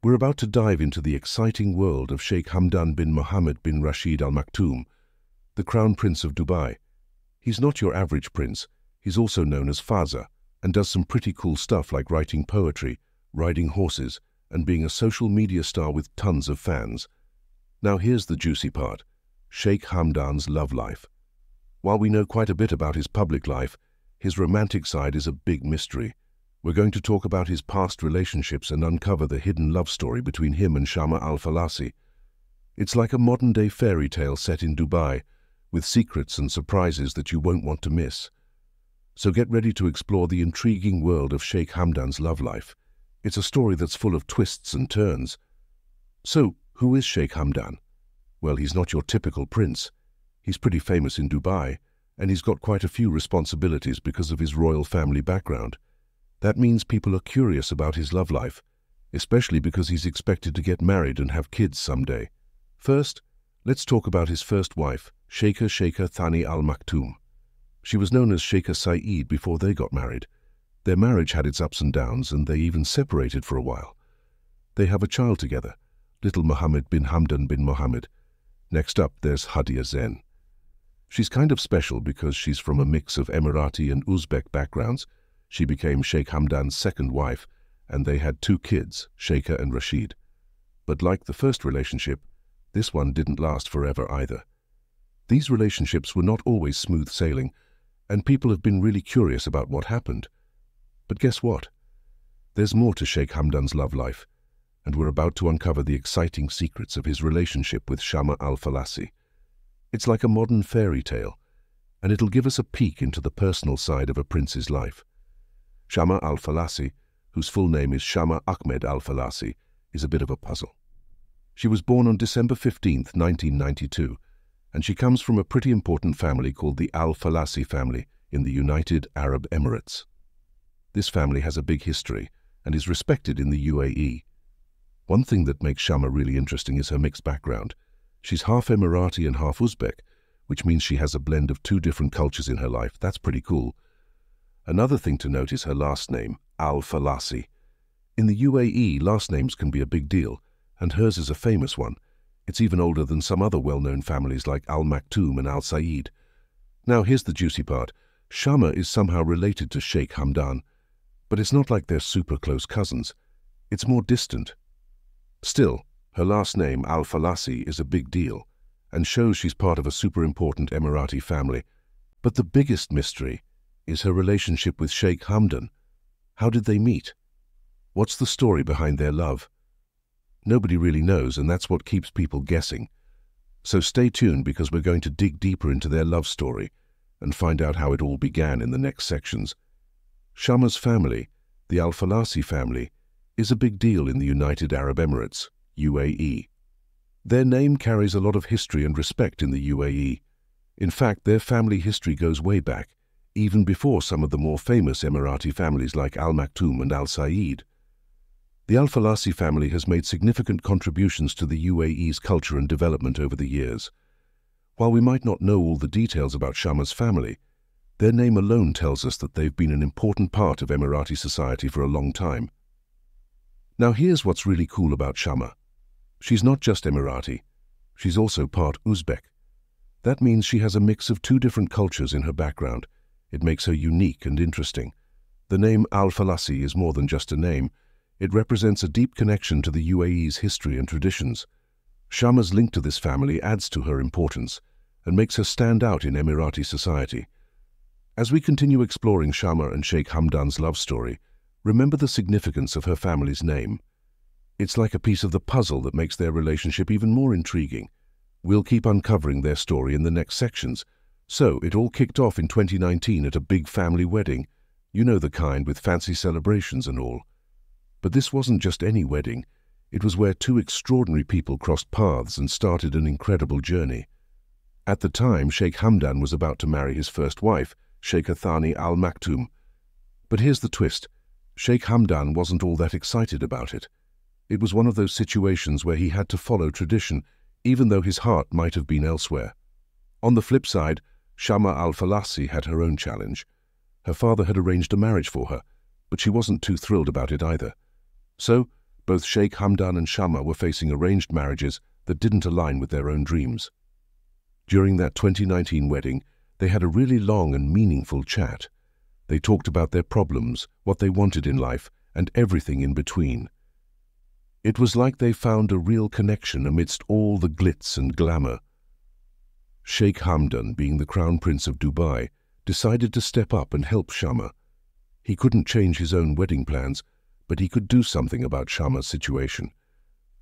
We're about to dive into the exciting world of Sheikh Hamdan bin Mohammed bin Rashid Al Maktoum, the Crown Prince of Dubai. He's not your average prince. He's also known as Fazza and does some pretty cool stuff like writing poetry, riding horses, and being a social media star with tons of fans. Now here's the juicy part, Sheikh Hamdan's love life. While we know quite a bit about his public life, his romantic side is a big mystery. We're going to talk about his past relationships and uncover the hidden love story between him and Shamma Al Falasi. It's like a modern-day fairy tale set in Dubai, with secrets and surprises that you won't want to miss. So get ready to explore the intriguing world of Sheikh Hamdan's love life. It's a story that's full of twists and turns. So, who is Sheikh Hamdan? Well, he's not your typical prince. He's pretty famous in Dubai, and he's got quite a few responsibilities because of his royal family background. That means people are curious about his love life, especially because he's expected to get married and have kids someday. First, let's talk about his first wife, Sheikha Sheikha Thani Al Maktoum. She was known as Sheikha Saeed before they got married. Their marriage had its ups and downs, and they even separated for a while. They have a child together, little Mohammed bin Hamdan bin Mohammed. Next up, there's Hadiya Zen. She's kind of special because she's from a mix of Emirati and Uzbek backgrounds. She became Sheikh Hamdan's second wife, and they had two kids, Sheikha and Rashid. But like the first relationship, this one didn't last forever either. These relationships were not always smooth sailing, and people have been really curious about what happened. But guess what? There's more to Sheikh Hamdan's love life, and we're about to uncover the exciting secrets of his relationship with Shamma Al Falasi. It's like a modern fairy tale, and it'll give us a peek into the personal side of a prince's life. Shamma Al Falasi, whose full name is Shamma Ahmed Al Falasi, is a bit of a puzzle. She was born on December 15, 1992, and she comes from a pretty important family called the Al Falasi family in the United Arab Emirates. This family has a big history and is respected in the UAE. One thing that makes Shamma really interesting is her mixed background. She's half Emirati and half Uzbek, which means she has a blend of two different cultures in her life. That's pretty cool. Another thing to note is her last name, Al Falasi. In the UAE, last names can be a big deal, and hers is a famous one. It's even older than some other well-known families like Al Maktoum and Al Sayed. Now here's the juicy part. Shamma is somehow related to Sheikh Hamdan, but it's not like they're super close cousins. It's more distant. Still, her last name, Al Falasi, is a big deal, and shows she's part of a super important Emirati family. But the biggest mystery is her relationship with Sheikh Hamdan. How did they meet? What's the story behind their love? Nobody really knows, and that's what keeps people guessing. So stay tuned, because we're going to dig deeper into their love story and find out how it all began in the next sections. Shamma's family, the Al Falasi family, is a big deal in the United Arab Emirates, UAE. Their name carries a lot of history and respect in the UAE. In fact, their family history goes way back, even before some of the more famous Emirati families like Al Maktoum and Al Sayed. The Al Falasi family has made significant contributions to the UAE's culture and development over the years. While we might not know all the details about Shamma's family, their name alone tells us that they've been an important part of Emirati society for a long time. Now here's what's really cool about Shamma. She's not just Emirati, she's also part Uzbek. That means she has a mix of two different cultures in her background. It makes her unique and interesting. The name Al Falasi is more than just a name. It represents a deep connection to the UAE's history and traditions. Shamma's link to this family adds to her importance and makes her stand out in Emirati society. As we continue exploring Shamma and Sheikh Hamdan's love story, remember the significance of her family's name. It's like a piece of the puzzle that makes their relationship even more intriguing. We'll keep uncovering their story in the next sections. So, it all kicked off in 2019 at a big family wedding, you know, the kind with fancy celebrations and all. But this wasn't just any wedding, it was where two extraordinary people crossed paths and started an incredible journey. At the time, Sheikh Hamdan was about to marry his first wife, Sheikha Thani Al Maktoum. But here's the twist, Sheikh Hamdan wasn't all that excited about it. It was one of those situations where he had to follow tradition, even though his heart might have been elsewhere. On the flip side, Shamma Al Falasi had her own challenge. Her father had arranged a marriage for her, but she wasn't too thrilled about it either. So, both Sheikh Hamdan and Shamma were facing arranged marriages that didn't align with their own dreams. During that 2019 wedding, they had a really long and meaningful chat. They talked about their problems, what they wanted in life, and everything in between. It was like they found a real connection amidst all the glitz and glamour. Sheikh Hamdan, being the Crown Prince of Dubai, decided to step up and help Shamma. He couldn't change his own wedding plans, but he could do something about Shamma's situation.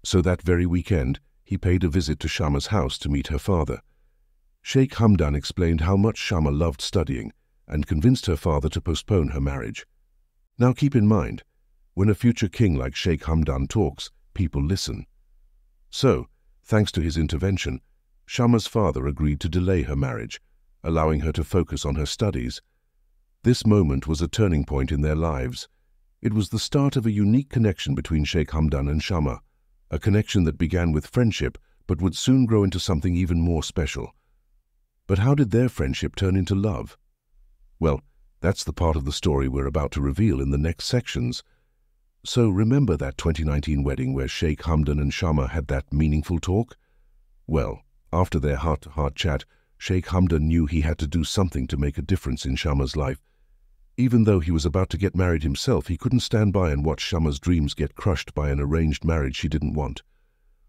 So that very weekend, he paid a visit to Shamma's house to meet her father. Sheikh Hamdan explained how much Shamma loved studying and convinced her father to postpone her marriage. Now keep in mind, when a future king like Sheikh Hamdan talks, people listen. So, thanks to his intervention, Shamma's father agreed to delay her marriage, allowing her to focus on her studies. This moment was a turning point in their lives. It was the start of a unique connection between Sheikh Hamdan and Shamma, a connection that began with friendship but would soon grow into something even more special. But how did their friendship turn into love? Well, that's the part of the story we're about to reveal in the next sections. So remember that 2019 wedding where Sheikh Hamdan and Shamma had that meaningful talk? Well, after their heart-to-heart chat, Sheikh Hamdan knew he had to do something to make a difference in Shamma's life. Even though he was about to get married himself, he couldn't stand by and watch Shamma's dreams get crushed by an arranged marriage she didn't want.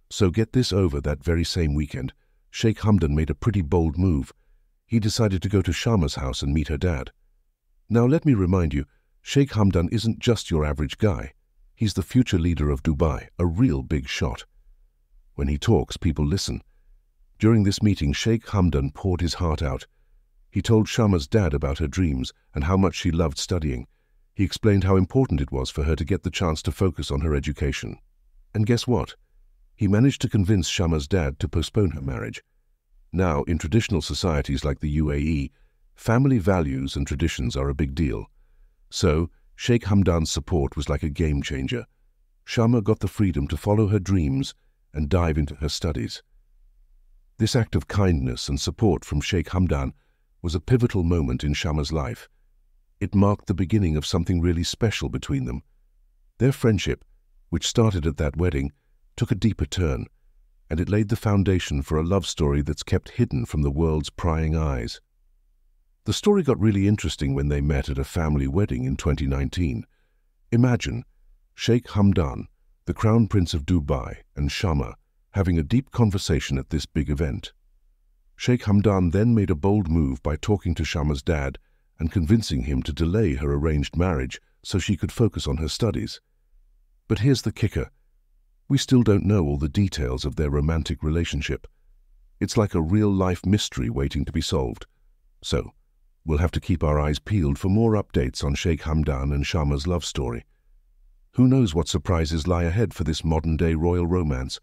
So get this, over that very same weekend, Sheikh Hamdan made a pretty bold move. He decided to go to Shamma's house and meet her dad. Now let me remind you, Sheikh Hamdan isn't just your average guy. He's the future leader of Dubai, a real big shot. When he talks, people listen. During this meeting, Sheikh Hamdan poured his heart out. He told Shamma's dad about her dreams and how much she loved studying. He explained how important it was for her to get the chance to focus on her education. And guess what? He managed to convince Shamma's dad to postpone her marriage. Now, in traditional societies like the UAE, family values and traditions are a big deal. So, Sheikh Hamdan's support was like a game changer. Shamma got the freedom to follow her dreams and dive into her studies. This act of kindness and support from Sheikh Hamdan was a pivotal moment in Shamma's life. It marked the beginning of something really special between them. Their friendship, which started at that wedding, took a deeper turn, and it laid the foundation for a love story that's kept hidden from the world's prying eyes. The story got really interesting when they met at a family wedding in 2019. Imagine Sheikh Hamdan, the Crown Prince of Dubai, and Shamma having a deep conversation at this big event. Sheikh Hamdan then made a bold move by talking to Shamma's dad and convincing him to delay her arranged marriage so she could focus on her studies. But here's the kicker. We still don't know all the details of their romantic relationship. It's like a real-life mystery waiting to be solved. So, we'll have to keep our eyes peeled for more updates on Sheikh Hamdan and Shamma's love story. Who knows what surprises lie ahead for this modern-day royal romance?